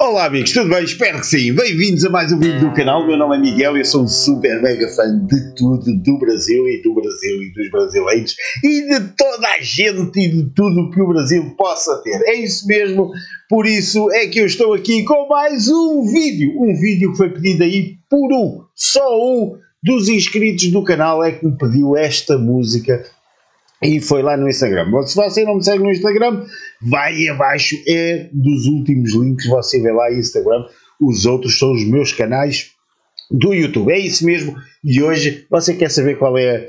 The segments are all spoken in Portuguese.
Olá amigos, tudo bem? Espero que sim. Bem-vindos a mais um vídeo do canal. Meu nome é Miguel e eu sou um super mega fã de tudo, do Brasil e dos brasileiros e de toda a gente e de tudo o que o Brasil possa ter. É isso mesmo, por isso é que eu estou aqui com mais um vídeo que foi pedido aí por só um dos inscritos do canal é que me pediu esta música. E foi lá no Instagram. Se você não me segue no Instagram, vai abaixo, é dos últimos links, você vê lá Instagram, os outros são os meus canais do YouTube. É isso mesmo, e hoje você quer saber qual é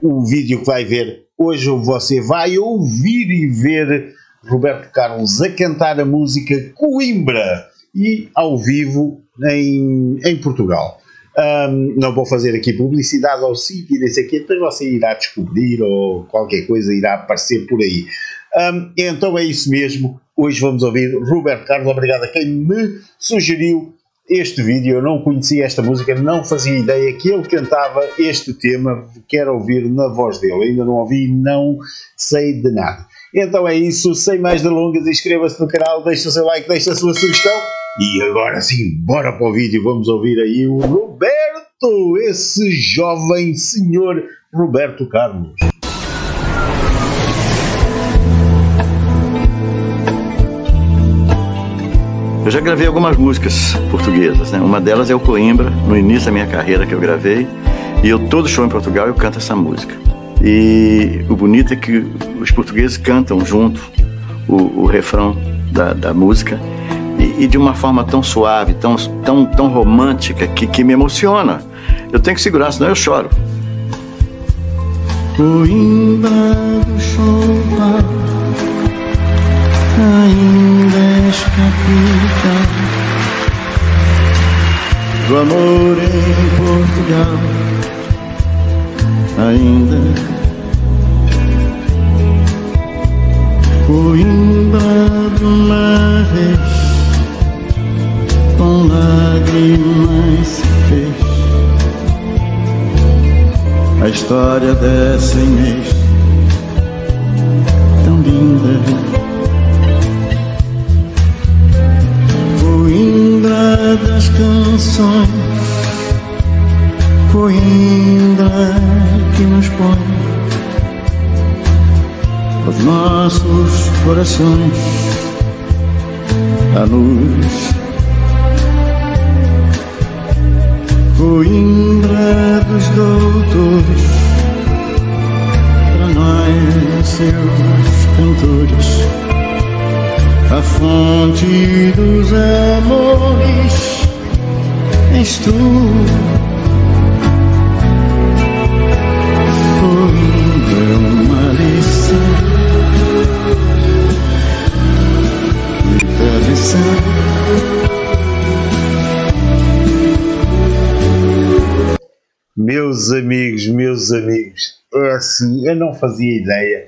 o vídeo que vai ver? Hoje você vai ouvir e ver Roberto Carlos a cantar a música Coimbra, e ao vivo em Portugal. Não vou fazer aqui publicidade ao sítio e nem sei o quê, depois você irá descobrir ou qualquer coisa irá aparecer por aí. Então é isso mesmo, hoje vamos ouvir Roberto Carlos. Obrigado a quem me sugeriu este vídeo, eu não conhecia esta música, não fazia ideia que ele cantava este tema, quero ouvir na voz dele, ainda não ouvi, não sei de nada. Então é isso, sem mais delongas, inscreva-se no canal, deixe o seu like, deixe a sua sugestão. E agora sim, bora para o vídeo, vamos ouvir aí o Roberto, esse jovem senhor Roberto Carlos. Eu já gravei algumas músicas portuguesas, né? Uma delas é o Coimbra, no início da minha carreira que eu gravei, e eu todo show em Portugal eu canto essa música. E o bonito é que os portugueses cantam junto o refrão da música, e de uma forma tão suave, tão romântica, que me emociona. Eu tenho que segurar, senão eu choro. Coimbra do Chopin, ainda és capital do amor em Portugal, ainda Coimbra do Mares, com lágrimas se fez a história dessa Inês tão linda. Coimbra das canções, Coimbra que nos põe os nossos corações à luz. Coimbra dos doutores, para nós seus cantores, a fonte dos amores és tu. Coimbra, uma lição, muita lição. Meus amigos, é assim, eu não fazia ideia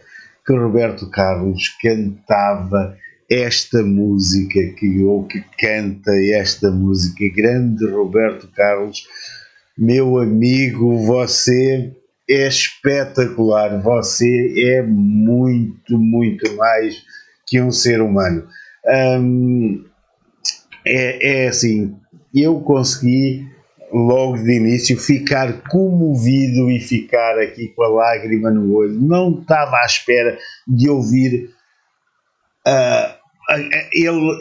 que o Roberto Carlos cantava esta música, que canta esta música. Grande Roberto Carlos, meu amigo, você é espetacular, você é muito mais que um ser humano. É assim, eu consegui logo de início ficar comovido e ficar aqui com a lágrima no olho. Não estava à espera de ouvir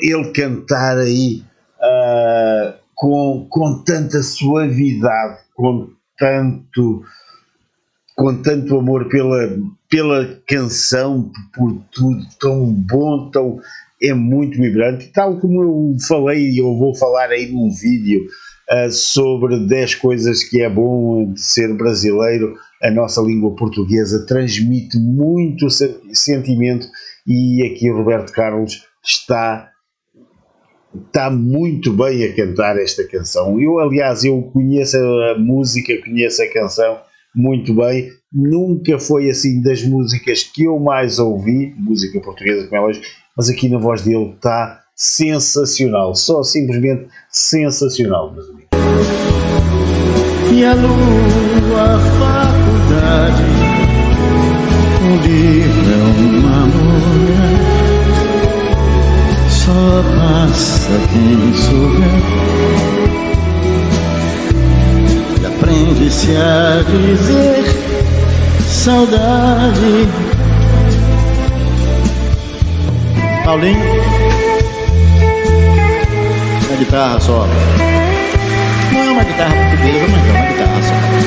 ele cantar aí com tanta suavidade, com tanto amor pela canção, por tudo, tão bom, é muito vibrante, tal como eu falei, e eu vou falar aí num vídeo sobre 10 coisas que é bom de ser brasileiro. A nossa língua portuguesa transmite muito sentimento, e aqui o Roberto Carlos está muito bem a cantar esta canção. Eu, aliás, conheço a música, conheço a canção muito bem, nunca foi assim das músicas que eu mais ouvi, música portuguesa como é hoje, mas aqui na voz dele está sensacional, só simplesmente sensacional, meus amigos. E a lua, a faculdade, o livro é uma mulher, só água passa quem souber. E aprende-se a dizer saudade. Paulinho, uma guitarra só. Não é uma guitarra portuguesa, mas é uma guitarra só.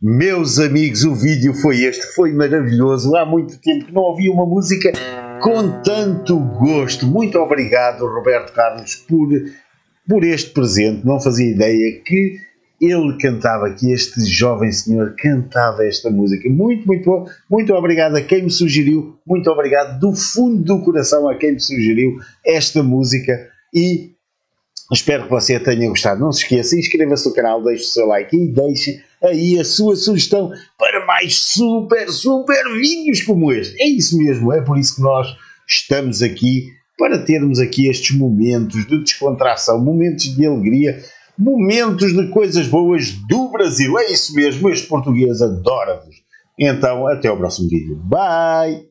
Meus amigos, o vídeo foi este, foi maravilhoso. Há muito tempo que não ouvi uma música com tanto gosto. Muito obrigado, Roberto Carlos, por este presente. Não fazia ideia que ele cantava, que este jovem senhor cantava esta música. Muito, muito bom. Muito obrigado a quem me sugeriu. Muito obrigado do fundo do coração a quem me sugeriu esta música. E espero que você tenha gostado. Não se esqueça, inscreva-se no canal, deixe o seu like e deixe aí a sua sugestão para mais super vídeos como este. É isso mesmo, é por isso que nós estamos aqui, para termos aqui estes momentos de descontração, momentos de alegria, momentos de coisas boas do Brasil. É isso mesmo, este português adora-vos. Então, até ao próximo vídeo. Bye!